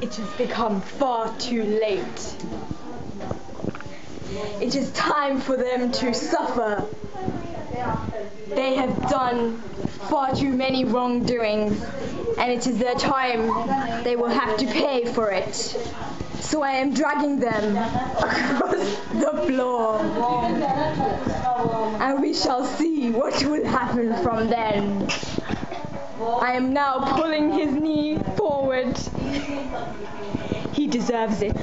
It has become far too late. It is time for them to suffer. They have done far too many wrongdoings, and it is their time. They will have to pay for it. So I am dragging them across the floor, and we shall see what will happen from then. I am now pulling his knee forward. He deserves it.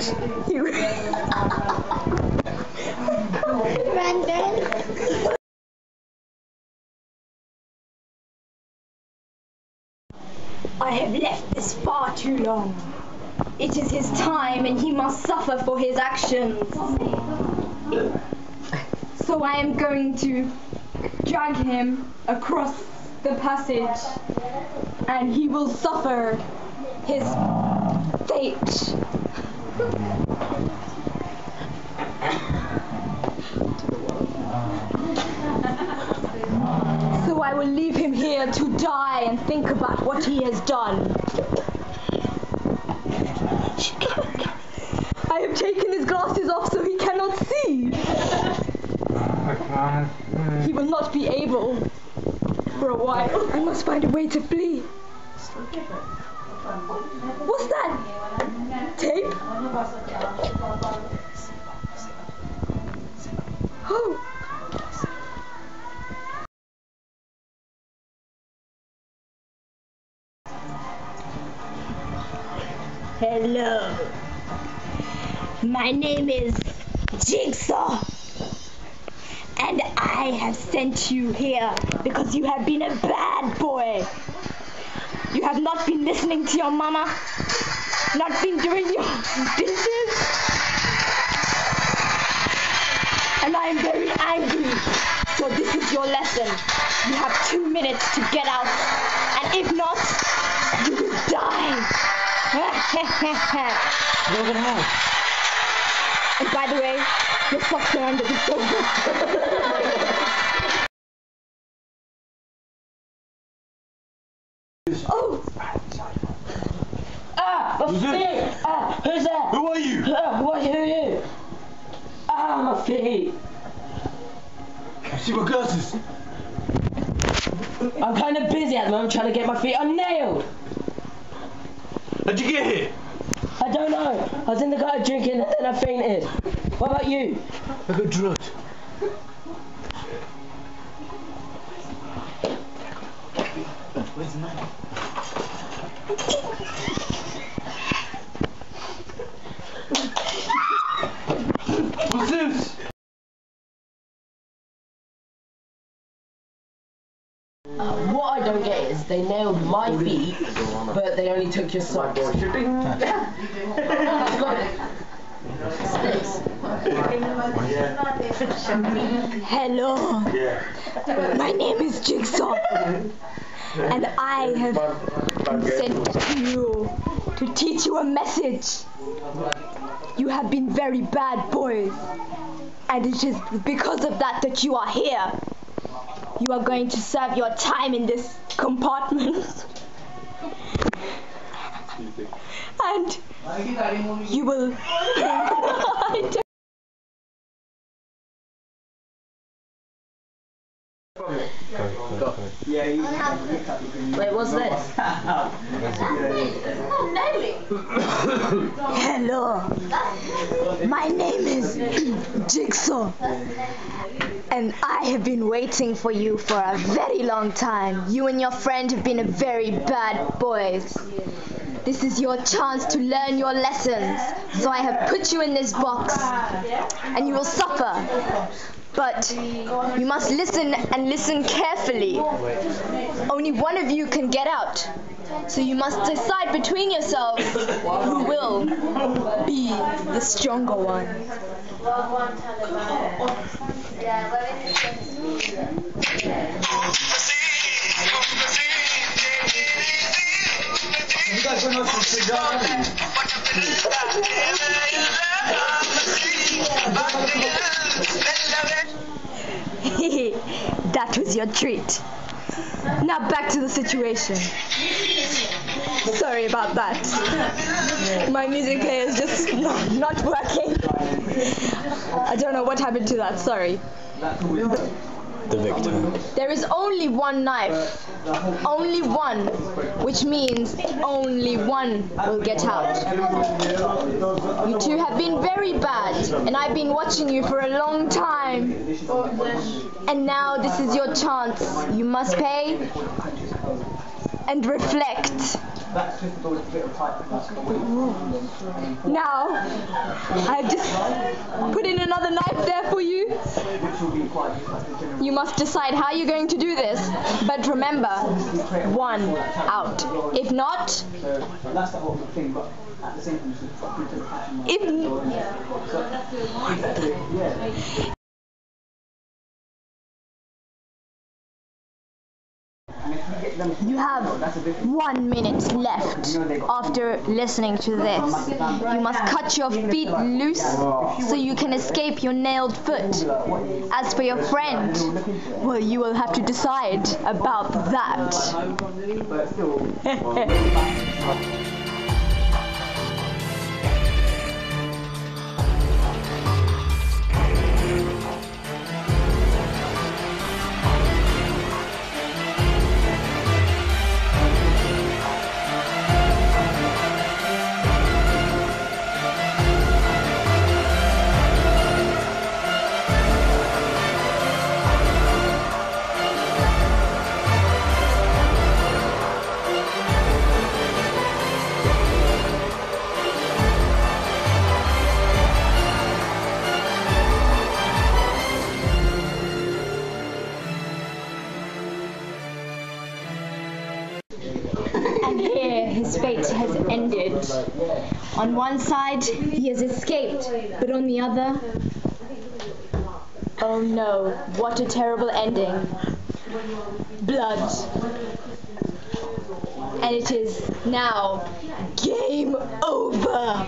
Brandon. I have left this far too long. It is his time and he must suffer for his actions. So I am going to drag him across the passage, and he will suffer his fate. So I will leave him here to die and think about what he has done. I have taken his glasses off so he cannot see. He will not be able. For a while. I must find a way to flee. What's that? Tape? Oh. Hello. My name is Jigsaw. And I have sent you here because you have been a bad boy. You have not been listening to your mama, not been doing your dishes, and I am very angry. So this is your lesson. You have 2 minutes to get out, and if not, you will die. Roll it out. And by the way, your socks are under the sofa. Oh! Who's there? Who's that? Who are you? Who are you? My feet. I see my glasses. I'm kind of busy at the moment trying to get my feet unnailed. How'd you get here? I don't know. I was in the gutter drinking and I fainted. What about you? I got drugged. Where's the knife? What's this? What I don't get is they nailed my feet, but they only took your socks. Hello. My name is Jigsaw, and I have sent to you to teach you a message. You have been very bad boys, and it is because of that that you are here. You are going to serve your time in this compartment. And you will. Wait, what's this? Hello. My name is Jigsaw. And I have been waiting for you for a very long time. You and your friend have been a very bad boys. This is your chance to learn your lessons. So I have put you in this box, and you will suffer. But you must listen and listen carefully. Only one of you can get out. So you must decide between yourselves who will be the stronger one. You guys are not from Sudan. That was your treat. Now back to the situation. Sorry about that. My music player is just not working. I don't know what happened to that, sorry. The victim. There is only one knife. Only one. Which means only one will get out. You two have been very bad, and I've been watching you for a long time. And now this is your chance. You must pay and reflect. Now, I've just put in another knife there for you. You must decide how you're going to do this, but remember, one out. If not, you have 1 minute left after listening to this. You must cut your feet loose so you can escape your nailed foot. As for your friend, well, you will have to decide about that. His fate has ended. On one side, he has escaped, but on the other, oh no, what a terrible ending. Blood. And it is now game over.